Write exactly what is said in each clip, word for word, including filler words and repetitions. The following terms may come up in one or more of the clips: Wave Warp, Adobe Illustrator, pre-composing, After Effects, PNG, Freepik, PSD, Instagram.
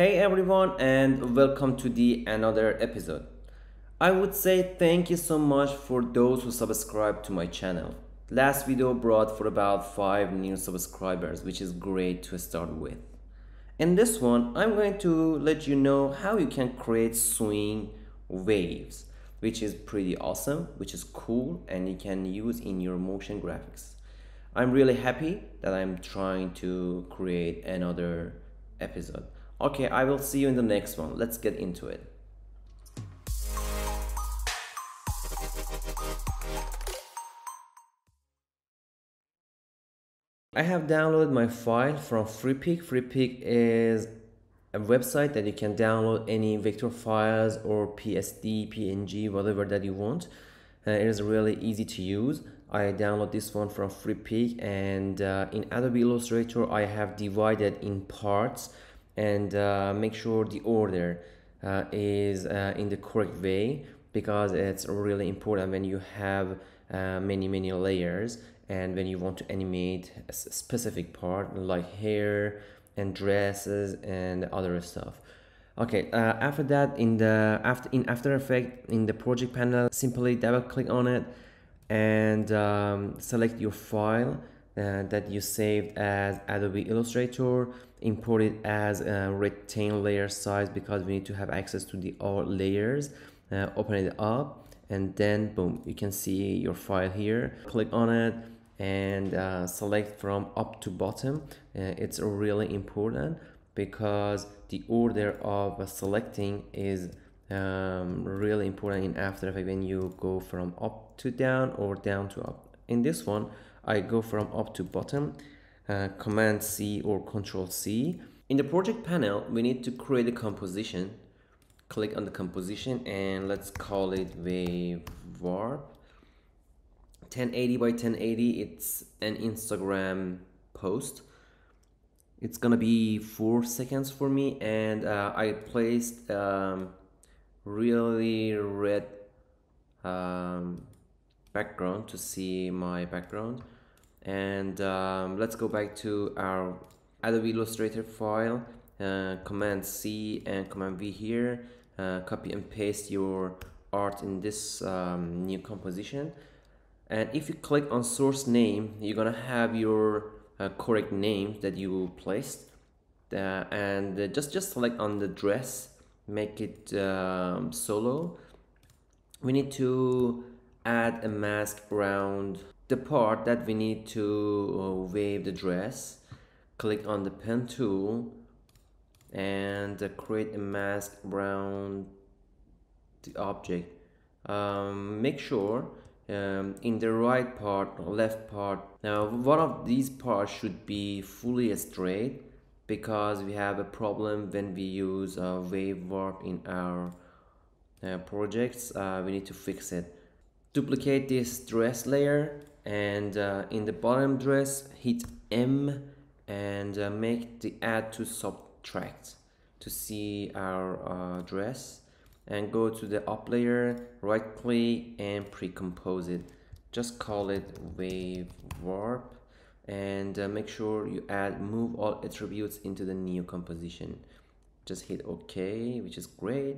Hey everyone, and welcome to the another episode. I would say thank you so much for those who subscribe to my channel. Last video brought for about five new subscribers, which is great to start with. In this one, I'm going to let you know how you can create swing waves, which is pretty awesome, which is cool, and you can use in your motion graphics. I'm really happy that I'm trying to create another episode. Okay, I will see you in the next one. Let's get into it. I have downloaded my file from Freepik. Freepik is a website that you can download any vector files or P S D, P N G, whatever that you want. Uh, it is really easy to use. I download this one from Freepik, and uh, in Adobe Illustrator I have divided in parts. And uh, make sure the order uh, is uh, in the correct way, because it's really important when you have uh, many many layers, and when you want to animate a specific part like hair and dresses and other stuff. Okay, uh, after that, in the after in After Effects, in the project panel, simply double click on it and um, select your file Uh, that you saved as Adobe Illustrator. Import it as a retain layer size, because we need to have access to the all layers. Uh, open it up, and then boom, you can see your file here. Click on it and uh, select from up to bottom. Uh, it's really important because the order of selecting is um, really important in After Effects when you go from up to down or down to up. In this one, I go from up to bottom, uh, Command C or Control C. In the project panel, we need to create a composition. Click on the composition and let's call it Wave Warp. ten eighty by ten eighty, it's an Instagram post. It's gonna be four seconds for me, and uh, I placed um, really red um, background to see my background. And um, let's go back to our Adobe Illustrator file, uh, Command C and Command V here, uh, copy and paste your art in this um, new composition. And if you click on source name, you're gonna have your uh, correct name that you placed, uh, and just just select on the dress, make it um, solo. We need to add a mask around the part that we need to uh, wave the dress. Click on the pen tool and uh, create a mask around the object. Um, make sure um, in the right part, left part. Now one of these parts should be fully straight, because we have a problem when we use uh, wave warp in our uh, projects. Uh, we need to fix it. Duplicate this dress layer, and uh, in the bottom dress hit M and uh, make the add to subtract to see our uh, dress, and go to the up layer, right click and pre-compose it. Just call it wave warp, and uh, make sure you add move all attributes into the new composition. Just hit OK, which is great,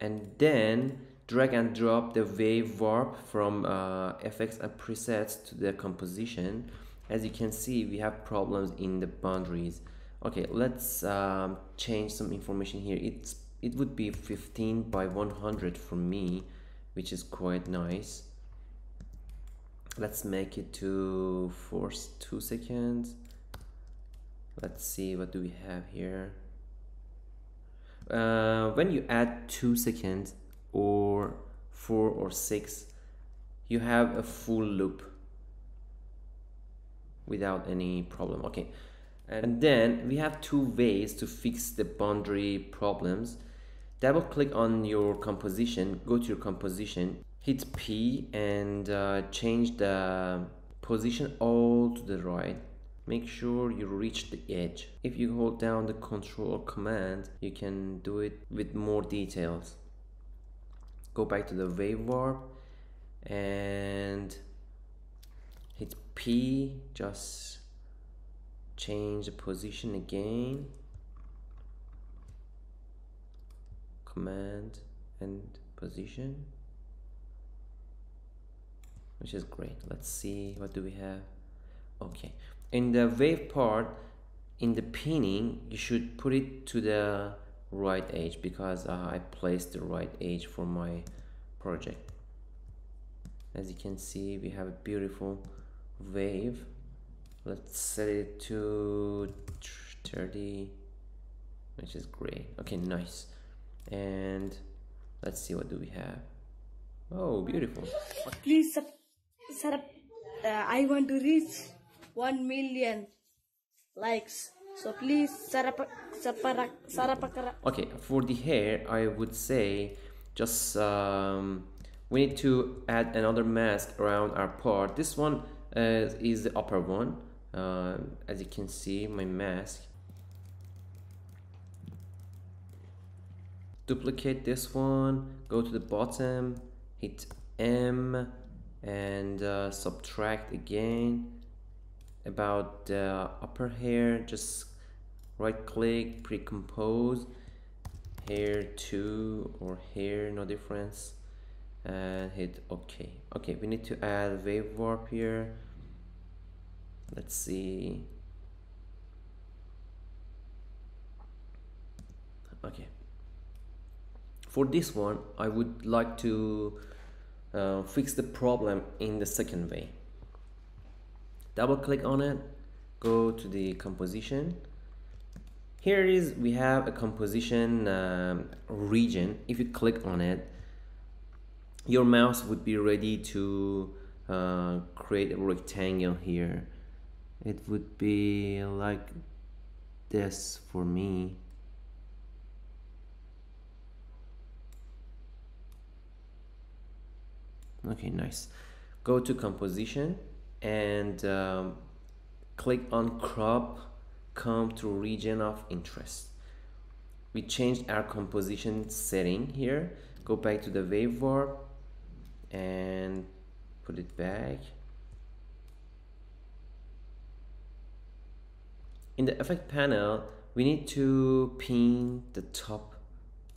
and then drag and drop the wave warp from uh, effects and presets to the composition. As you can see, we have problems in the boundaries. Okay, let's um, change some information here. It's it would be fifteen by one hundred for me, which is quite nice. Let's make it to force two seconds. Let's see, what do we have here? Uh, when you add two seconds or four or six, you have a full loop without any problem. Okay, and then we have two ways to fix the boundary problems. Double click on your composition, go to your composition, hit P and uh, change the position all to the right. Make sure you reach the edge. If you hold down the Control or Command, you can do it with more details. Go back to the wave warp and hit P, just change the position again, command and position, which is great. Let's see, what do we have? Okay, in the wave part, in the pinning, you should put it to the right edge, because uh, I placed the right edge for my project. As you can see, we have a beautiful wave. Let's set it to thirty, which is great. Okay, nice. And let's see, what do we have? Oh, beautiful. Please sub, sub, uh, I want to reach one million likes, so please sarap, sarap, sarap. Okay, for the hair, I would say just um, we need to add another mask around our part. This one uh, is the upper one, uh, as you can see, my mask. Duplicate this one, go to the bottom, hit M, and uh, subtract again. About the uh, upper hair, just right click, pre-compose, hair two or hair, no difference, and hit OK. Okay, we need to add wave warp here. Let's see. Okay. For this one, I would like to uh, fix the problem in the second way. Double click on it, go to the composition. Here is, we have a composition um, region. If you click on it, your mouse would be ready to uh, create a rectangle here. It would be like this for me. Okay, nice. Go to composition and um, click on crop, come to region of interest. We changed our composition setting here. Go back to the wave warp and put it back. In the effect panel, we need to pin the top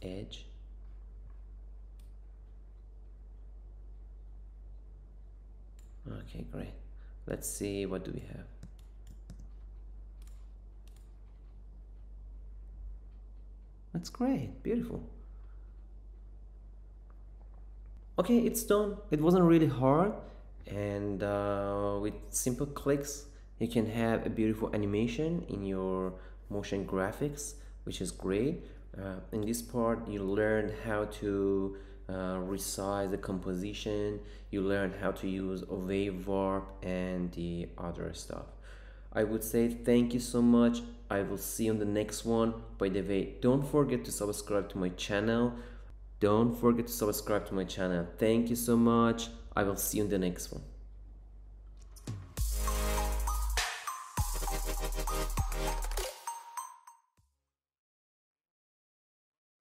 edge. Okay, great. Let's see, what do we have? That's great, beautiful. Okay, it's done. It wasn't really hard, and uh, with simple clicks you can have a beautiful animation in your motion graphics, which is great. Uh, in this part you learned how to Uh, resize the composition, you learn how to use a wave warp and the other stuff. I would say thank you so much. I will see you on the next one. By the way, don't forget to subscribe to my channel. Don't forget to subscribe to my channel. Thank you so much. I will see you on the next one.